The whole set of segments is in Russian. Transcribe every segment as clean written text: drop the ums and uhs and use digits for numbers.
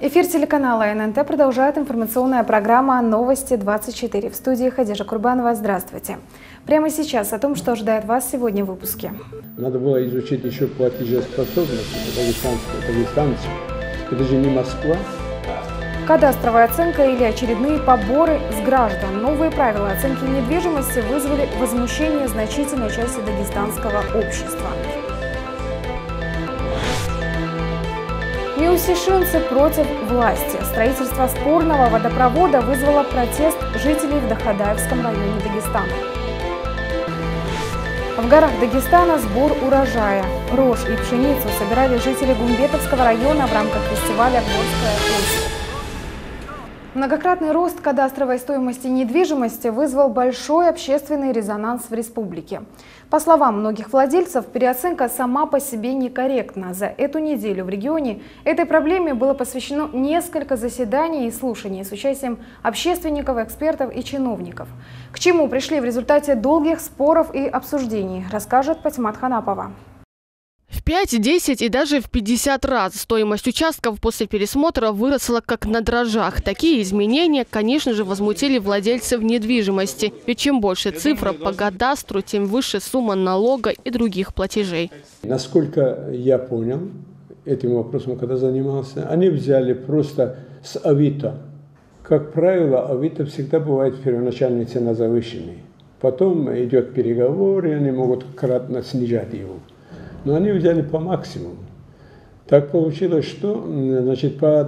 Эфир телеканала ННТ продолжает информационная программа «Новости 24». В студии Хадежа Курбанова. Здравствуйте. Прямо сейчас о том, что ожидает вас сегодня в выпуске. Надо было изучить еще платежеспособность дагестанцев. Это же не Москва. Кадастровая оценка или очередные поборы с граждан. Новые правила оценки недвижимости вызвали возмущение значительной части дагестанского общества. Миусишинцы против власти. Строительство спорного водопровода вызвало протест жителей в Дахадаевском районе Дагестана. В горах Дагестана сбор урожая. Рожь и пшеницу собирали жители Гумбетовского района в рамках фестиваля «Горская осень». Многократный рост кадастровой стоимости недвижимости вызвал большой общественный резонанс в республике. По словам многих владельцев, переоценка сама по себе некорректна. За эту неделю в регионе этой проблеме было посвящено несколько заседаний и слушаний с участием общественников, экспертов и чиновников. К чему пришли в результате долгих споров и обсуждений, расскажет Патимат Ханапова. В 5, 10 и даже в 50 раз стоимость участков после пересмотра выросла как на дрожжах. Такие изменения, конечно же, возмутили владельцев недвижимости. Ведь чем больше цифра по кадастру, тем выше сумма налога и других платежей. Насколько я понял, этим вопросом, когда занимался, они взяли просто с Авито. Как правило, Авито всегда бывает первоначальная цена завышенной. Потом идет переговор, и они могут кратно снижать его. Но они взяли по максимуму. Так получилось, что значит, по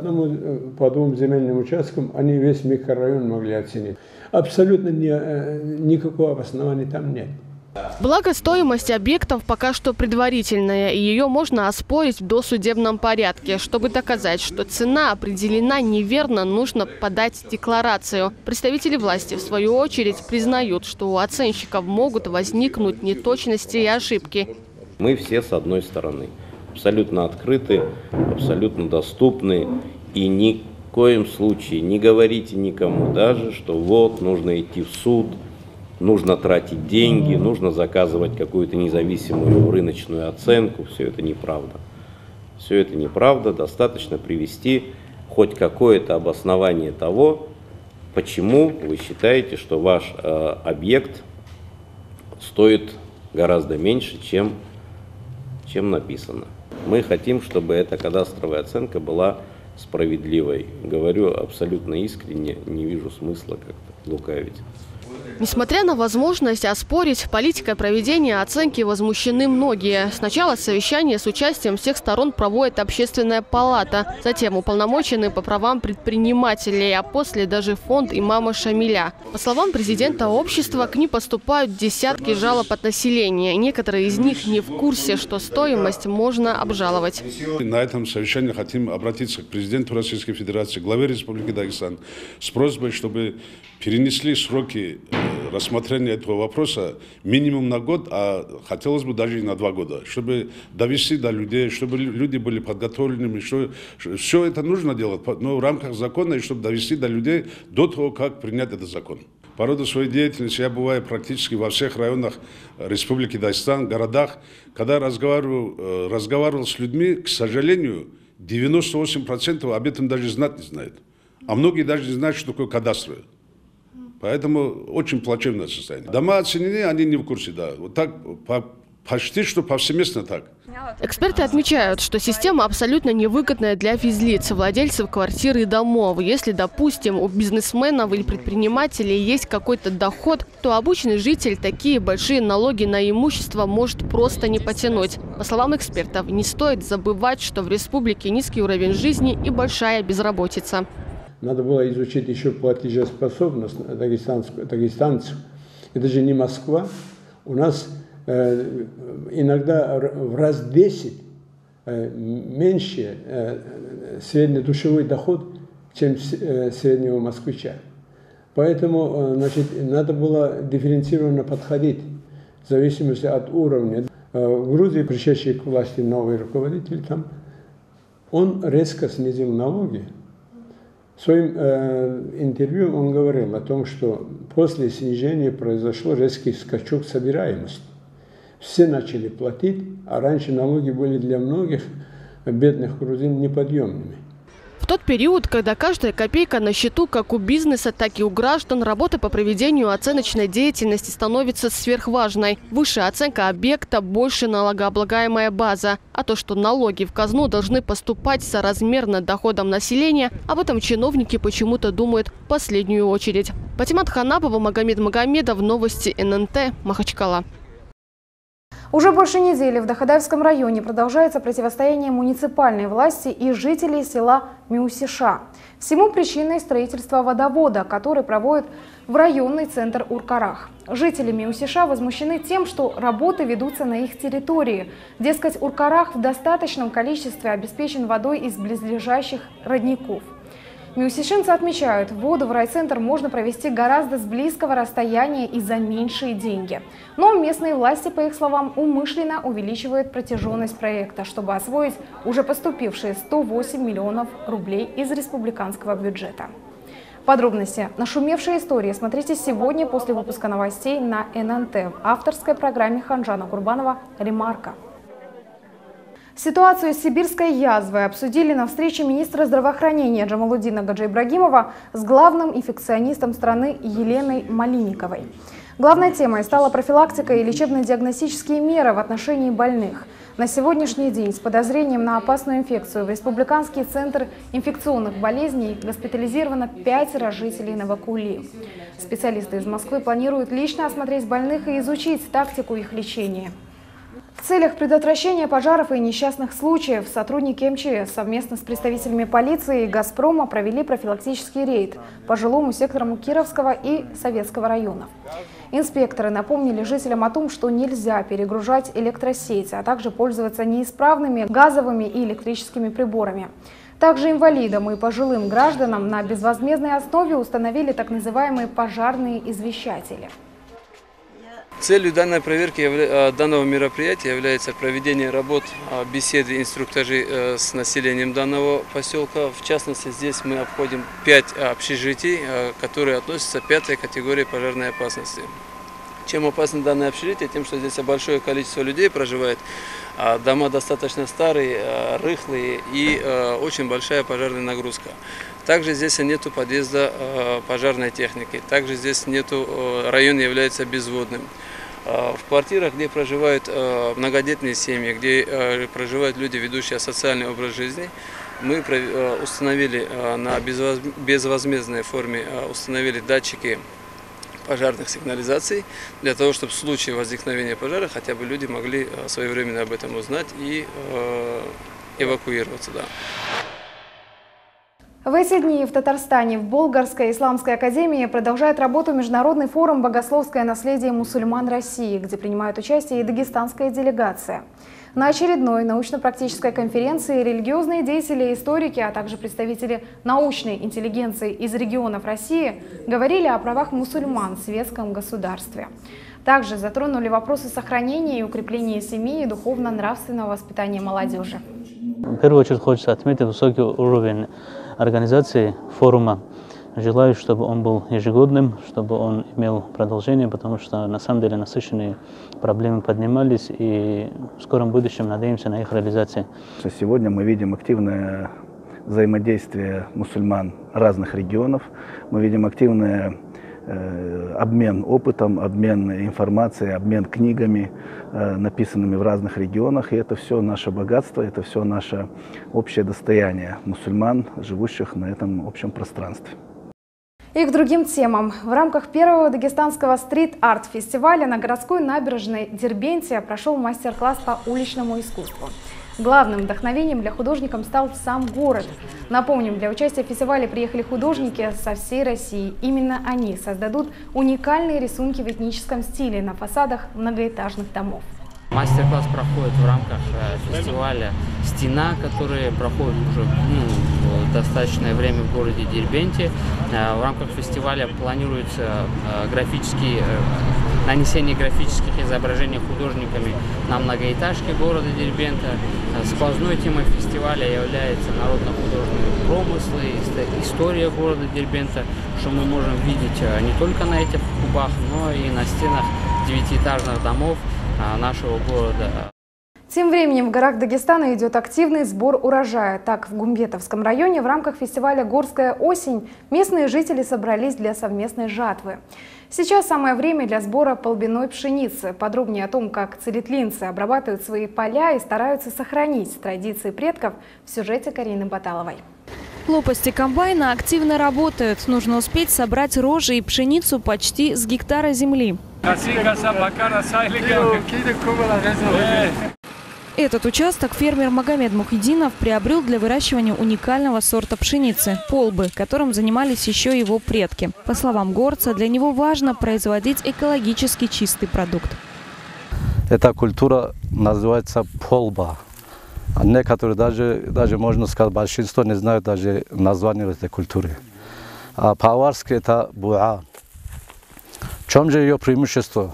двум земельным участкам они весь микрорайон могли оценить. Абсолютно никакого обоснования там нет. Благо, стоимость объектов пока что предварительная, и ее можно оспорить в досудебном порядке. Чтобы доказать, что цена определена неверно, нужно подать декларацию. Представители власти, в свою очередь, признают, что у оценщиков могут возникнуть неточности и ошибки. Мы все с одной стороны, абсолютно открыты, абсолютно доступны, и ни в коем случае не говорите никому даже, что вот нужно идти в суд, нужно тратить деньги, нужно заказывать какую-то независимую рыночную оценку. Все это неправда. Все это неправда, достаточно привести хоть какое-то обоснование того, почему вы считаете, что ваш объект стоит гораздо меньше, чем написано. Мы хотим, чтобы эта кадастровая оценка была справедливой. Говорю абсолютно искренне, не вижу смысла как-то лукавить. Несмотря на возможность оспорить, политикой проведения оценки возмущены многие. Сначала совещание с участием всех сторон проводит общественная палата, затем уполномоченные по правам предпринимателей, а после даже фонд имама Шамиля. По словам президента общества, к ним поступают десятки жалоб от населения. Некоторые из них не в курсе, что стоимость можно обжаловать. На этом совещании хотим обратиться к президенту Российской Федерации, главе Республики Дагестан, с просьбой, чтобы перенесли сроки рассмотрения этого вопроса минимум на год, а хотелось бы даже и на 2 года, чтобы довести до людей, чтобы люди были подготовленными. Все это нужно делать, но в рамках закона, и чтобы довести до людей до того, как принять этот закон. По роду своей деятельности я бываю практически во всех районах Республики Дагестан, городах. Когда разговаривал с людьми, к сожалению, 98% об этом даже знать не знают. А многие даже не знают, что такое кадастр. Поэтому очень плачевное состояние. Дома оценены, они не в курсе, да. Вот так почти что повсеместно так. Эксперты отмечают, что система абсолютно невыгодная для физлиц, владельцев квартир и домов. Если, допустим, у бизнесменов или предпринимателей есть какой-то доход, то обычный житель такие большие налоги на имущество может просто не потянуть. По словам экспертов, не стоит забывать, что в республике низкий уровень жизни и большая безработица. Надо было изучить еще платежеспособность дагестанцев. Это же не Москва. У нас иногда в раз 10 меньше среднедушевой доход, чем среднего москвича. Поэтому значит, надо было дифференцированно подходить в зависимости от уровня. В Грузии, пришедший к власти новый руководитель, там, он резко снизил налоги. В своем интервью он говорил о том, что после снижения произошел резкий скачок собираемости. Все начали платить, а раньше налоги были для многих бедных грузин неподъемными. В тот период, когда каждая копейка на счету как у бизнеса, так и у граждан, работа по проведению оценочной деятельности становится сверхважной. Высшая оценка объекта, больше налогооблагаемая база. А то, что налоги в казну должны поступать соразмерно доходам населения, об этом чиновники почему-то думают в последнюю очередь. Патимат Ханапова, Магомед Магомедов, новости ННТ, Махачкала. Уже больше недели в Дахадаевском районе продолжается противостояние муниципальной власти и жителей села Мяусиша. Всему причиной строительство водовода, который проводит в районный центр Уркарах. Жители Мяусиша возмущены тем, что работы ведутся на их территории. Дескать, Уркарах в достаточном количестве обеспечен водой из близлежащих родников. Мяусишинцы отмечают, воду в райцентр можно провести гораздо с близкого расстояния и за меньшие деньги. Но местные власти, по их словам, умышленно увеличивают протяженность проекта, чтобы освоить уже поступившие 108 миллионов рублей из республиканского бюджета. Подробности нашумевшей истории смотрите сегодня после выпуска новостей на ННТ в авторской программе Ханжана Курбанова «Ремарка». Ситуацию с сибирской язвой обсудили на встрече министра здравоохранения Джамалудина Гаджейбрагимова с главным инфекционистом страны Еленой Малинниковой. Главной темой стала профилактика и лечебно-диагностические меры в отношении больных. На сегодняшний день с подозрением на опасную инфекцию в Республиканский центр инфекционных болезней госпитализировано 5 жителей Новокули. Специалисты из Москвы планируют лично осмотреть больных и изучить тактику их лечения. В целях предотвращения пожаров и несчастных случаев сотрудники МЧС совместно с представителями полиции и «Газпрома» провели профилактический рейд по жилому сектору Кировского и Советского районов. Инспекторы напомнили жителям о том, что нельзя перегружать электросеть, а также пользоваться неисправными газовыми и электрическими приборами. Также инвалидам и пожилым гражданам на безвозмездной основе установили так называемые пожарные извещатели. Целью данной проверки данного мероприятия является проведение работ, беседы, инструктажей с населением данного поселка. В частности, здесь мы обходим 5 общежитий, которые относятся к 5-й категории пожарной опасности. Чем опасно данное общежитие? Тем, что здесь большое количество людей проживает. Дома достаточно старые, рыхлые и очень большая пожарная нагрузка. Также здесь нет подъезда пожарной техники, также здесь нету, район является безводным. В квартирах, где проживают многодетные семьи, где проживают люди, ведущие социальный образ жизни, мы установили на безвозмездной форме датчики пожарных сигнализаций, для того, чтобы в случае возникновения пожара хотя бы люди могли своевременно об этом узнать и эвакуироваться. Да. В эти дни в Татарстане в Болгарской Исламской Академии продолжает работу Международный форум «Богословское наследие мусульман России», где принимает участие и дагестанская делегация. На очередной научно-практической конференции религиозные деятели и историки, а также представители научной интеллигенции из регионов России говорили о правах мусульман в светском государстве. Также затронули вопросы сохранения и укрепления семьи и духовно-нравственного воспитания молодежи. В первую очередь хочется отметить высокий уровень организации форума. Желаю, чтобы он был ежегодным, чтобы он имел продолжение, потому что на самом деле насыщенные проблемы поднимались, и в скором будущем надеемся на их реализацию. Сегодня мы видим активное взаимодействие мусульман разных регионов, мы видим активное обмен опытом, обмен информацией, обмен книгами, написанными в разных регионах. И это все наше богатство, это все наше общее достояние мусульман, живущих на этом общем пространстве. И к другим темам. В рамках первого дагестанского стрит-арт-фестиваля на городской набережной Дербентия прошел мастер-класс по уличному искусству. Главным вдохновением для художников стал сам город. Напомним, для участия в фестивале приехали художники со всей России. Именно они создадут уникальные рисунки в этническом стиле на фасадах многоэтажных домов. Мастер-класс проходит в рамках фестиваля «Стена», который проходит уже достаточное время в городе Дербенте. В рамках фестиваля планируется нанесение графических изображений художниками на многоэтажке города Дербента. Сквозной темой фестиваля является народно-художественные промыслы, история города Дербента, что мы можем видеть не только на этих кубах, но и на стенах 9-этажных домов нашего города. Тем временем в горах Дагестана идет активный сбор урожая. Так, в Гумбетовском районе в рамках фестиваля «Горская осень» местные жители собрались для совместной жатвы. Сейчас самое время для сбора полбиной пшеницы. Подробнее о том, как целитлинцы обрабатывают свои поля и стараются сохранить традиции предков, в сюжете Карины Баталовой. Лопасти комбайна активно работают. Нужно успеть собрать рожи и пшеницу почти с гектара земли. Этот участок фермер Магомед Мухидинов приобрел для выращивания уникального сорта пшеницы – полбы, которым занимались еще его предки. По словам горца, для него важно производить экологически чистый продукт. Эта культура называется полба. Некоторые даже можно сказать, большинство не знают даже название этой культуры. А по-аварски это буа. В чем же ее преимущество?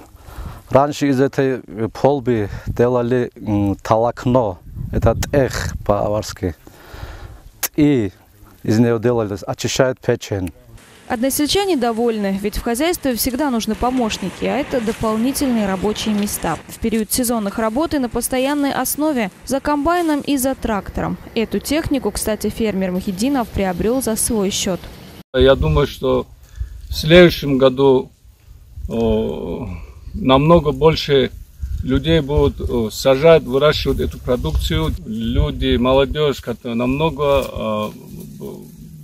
Раньше из этой полбы делали толокно, это тех по-аварски. И из нее делали, очищают печень. Односельчане довольны, ведь в хозяйстве всегда нужны помощники, а это дополнительные рабочие места. В период сезонных работ на постоянной основе за комбайном и за трактором. Эту технику, кстати, фермер Мухидинов приобрел за свой счет. Я думаю, что в следующем году намного больше людей будут сажать, выращивать эту продукцию. Люди, молодежь, намного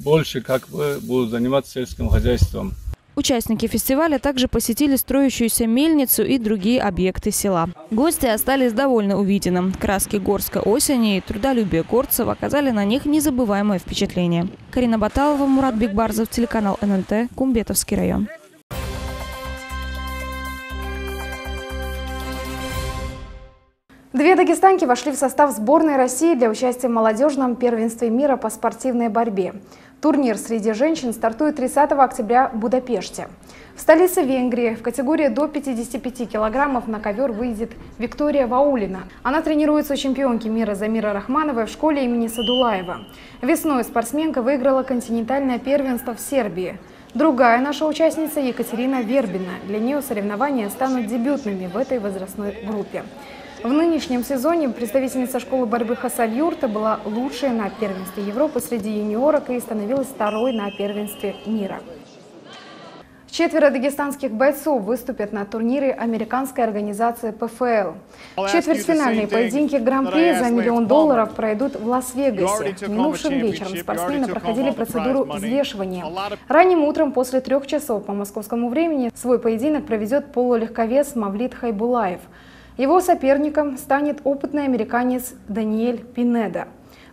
больше как бы будут заниматься сельским хозяйством. Участники фестиваля также посетили строящуюся мельницу и другие объекты села. Гости остались довольны увиденным. Краски горской осени и трудолюбие горцев оказали на них незабываемое впечатление. Карина Баталова, Мурат Бикбарзов, телеканал ННТ, Гумбетовский район. Две дагестанки вошли в состав сборной России для участия в молодежном первенстве мира по спортивной борьбе. Турнир среди женщин стартует 30 октября в Будапеште. В столице Венгрии в категории до 55 килограммов на ковер выйдет Виктория Ваулина. Она тренируется у чемпионки мира Замира Рахмановой в школе имени Садулаева. Весной спортсменка выиграла континентальное первенство в Сербии. Другая наша участница Екатерина Вербина. Для нее соревнования станут дебютными в этой возрастной группе. В нынешнем сезоне представительница школы борьбы Хасавюрта была лучшей на первенстве Европы среди юниорок и становилась второй на первенстве мира. Четверо дагестанских бойцов выступят на турнире американской организации ПФЛ. Четвертьфинальные поединки гран-при за $1 миллион пройдут в Лас-Вегасе. Минувшим вечером спортсмены проходили процедуру взвешивания. Ранним утром после 3 часов по московскому времени свой поединок проведет полулегковес Мавлит Хайбулаев. Его соперником станет опытный американец Даниэль Пинеда.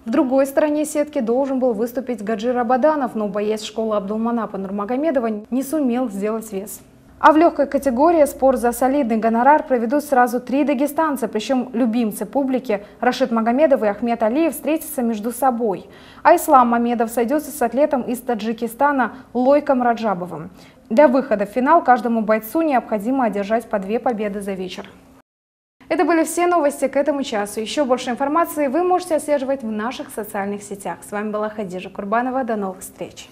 В другой стороне сетки должен был выступить Гаджир Рабаданов, но боец школы Абдулманапа Нурмагомедова не сумел сделать вес. А в легкой категории спор за солидный гонорар проведут сразу 3 дагестанца, причем любимцы публики Рашид Магомедов и Ахмед Алиев встретятся между собой. А Ислам Мамедов сойдется с атлетом из Таджикистана Лойком Раджабовым. Для выхода в финал каждому бойцу необходимо одержать по 2 победы за вечер. Это были все новости к этому часу. Еще больше информации вы можете отслеживать в наших социальных сетях. С вами была Хадежа Курбанова. До новых встреч!